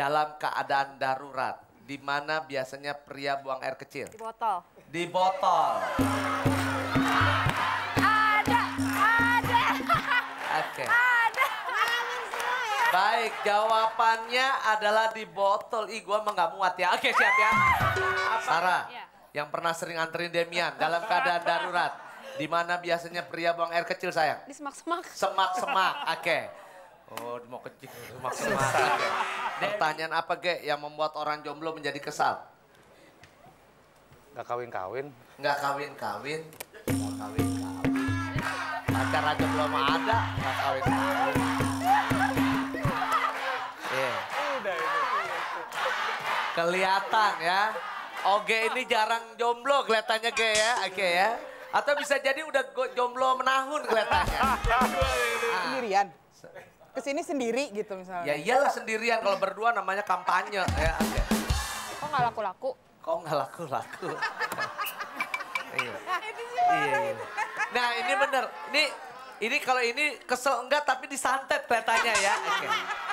dalam keadaan darurat, di mana biasanya pria buang air kecil? Di botol. Di botol. Ada. Oke. Okay. Ada. Baik, jawabannya adalah di botol. Ih, gua emang gak muat ya. Oke, siap ya. Sara, yang pernah sering anterin Demian dalam keadaan darurat, di mana biasanya pria buang air kecil, sayang? Di semak-semak. Semak-semak, oke. Okay. Oh, mau kecil, semak-semak. Pertanyaan apa, Ge, yang membuat orang jomblo menjadi kesal? Nggak kawin-kawin. Nggak kawin-kawin. Nggak kawin-kawin. Pacar aja belum ada, nggak kawin-kawin. Yeah. Kelihatan ya. Oke, ini jarang jomblo kelihatannya, Ge, ya. Oke, okay, ya. Atau bisa jadi udah jomblo menahun kelihatannya. Sendirian. Kesini sendiri gitu misalnya. Ya iyalah sendirian, kalau berdua namanya kampanye. Ya, okay. Kok nggak laku-laku? Kok nggak laku-laku? Iya. Iya. Nah ini bener, ini kalau ini kesel enggak tapi disantet katanya ya. Okay.